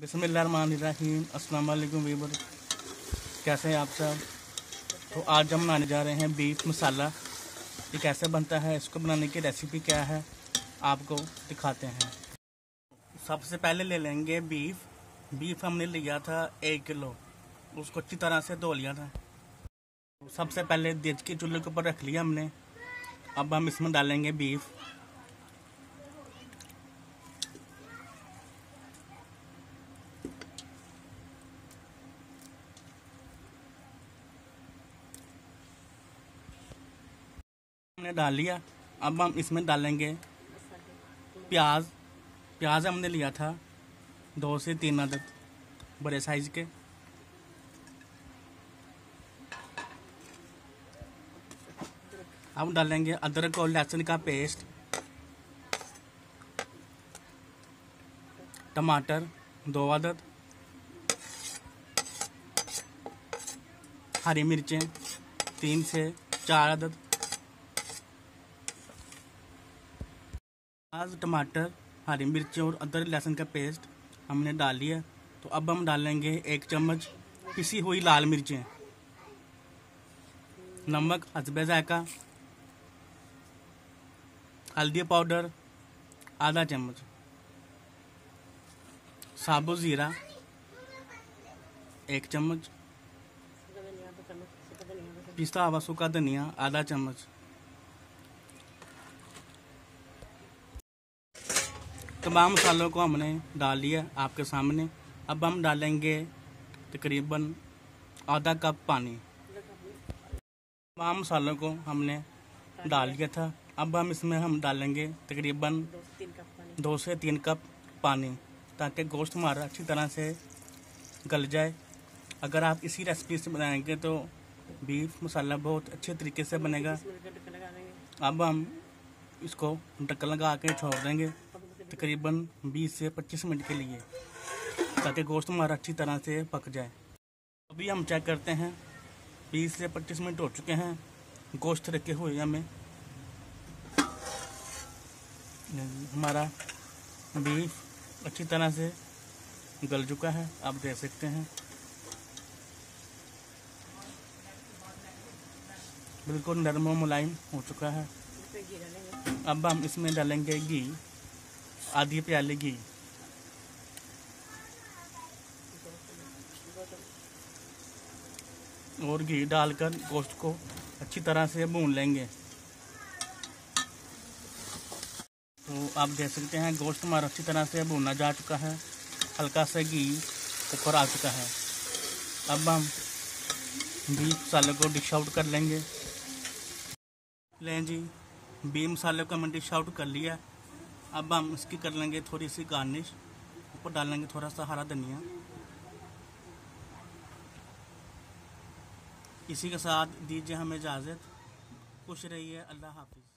बिस्मिल्लाहिर्रहमानिर्रहीम, अस्सलाम वालेकुम वीवर, कैसे हैं आप सब। तो आज हम बनाने जा रहे हैं बीफ मसाला। ये कैसे बनता है, इसको बनाने की रेसिपी क्या है आपको दिखाते हैं। सबसे पहले ले लेंगे बीफ हमने लिया था 1 किलो, उसको अच्छी तरह से धो लिया था। सबसे पहले देज के चूल्हे के ऊपर रख लिया हमने। अब हम इसमें डालेंगे बीफ। हमने डाल लिया। अब हम इसमें डालेंगे प्याज हमने लिया था 2 से 3 अदद बड़े साइज के। अब डालेंगे अदरक और लहसुन का पेस्ट, टमाटर 2 अदद, हरी मिर्चें 3 से 4 अदद। प्याज, टमाटर, हरी मिर्ची और अदरक लहसुन का पेस्ट हमने डाल लिया। तो अब हम डालेंगे 1 चम्मच पिसी हुई लाल मिर्चें, नमक हस्बे जायका, हल्दी पाउडर आधा चम्मच, साबुत ज़ीरा 1 चम्मच, पिसा हुआ सूखा धनिया आधा चम्मच, तमाम मसालों को हमने डाल लिया आपके सामने। अब हम डालेंगे तकरीबन आधा कप पानी। तमाम मसालों को हमने डाल लिया था। अब हम इसमें डालेंगे तकरीबन 2 से 3 कप पानी, ताकि गोश्त हमारा अच्छी तरह से गल जाए। अगर आप इसी रेसिपी से बनाएंगे तो बीफ मसाला बहुत अच्छे तरीके से बनेगा। अब हम इसको ढक्कन लगा के छोड़ देंगे तकरीबन 20 से 25 मिनट के लिए, ताकि गोश्त हमारा अच्छी तरह से पक जाए। अभी हम चेक करते हैं, 20 से 25 मिनट हो चुके हैं गोश्त रखे हुए। हमें हमारा बीफ अच्छी तरह से गल चुका है, आप देख सकते हैं, बिल्कुल नरम और मुलायम हो चुका है। अब हम इसमें डालेंगे घी, आधी प्याली घी। और घी डालकर गोश्त को अच्छी तरह से भून लेंगे। तो आप देख सकते हैं गोश्त हमारा अच्छी तरह से भूना जा चुका है, हल्का सा घी ऊपर आ चुका है। अब हम बीफ मसाले को डिश आउट कर लेंगे। लें जी, बीफ मसाले को हमने डिश आउट कर लिया। अब हम इसकी कर लेंगे थोड़ी सी गार्निश, ऊपर डालेंगे थोड़ा सा हरा धनिया। इसी के साथ दीजिए हमें इजाज़त। खुश रहिए, अल्लाह हाफिज़।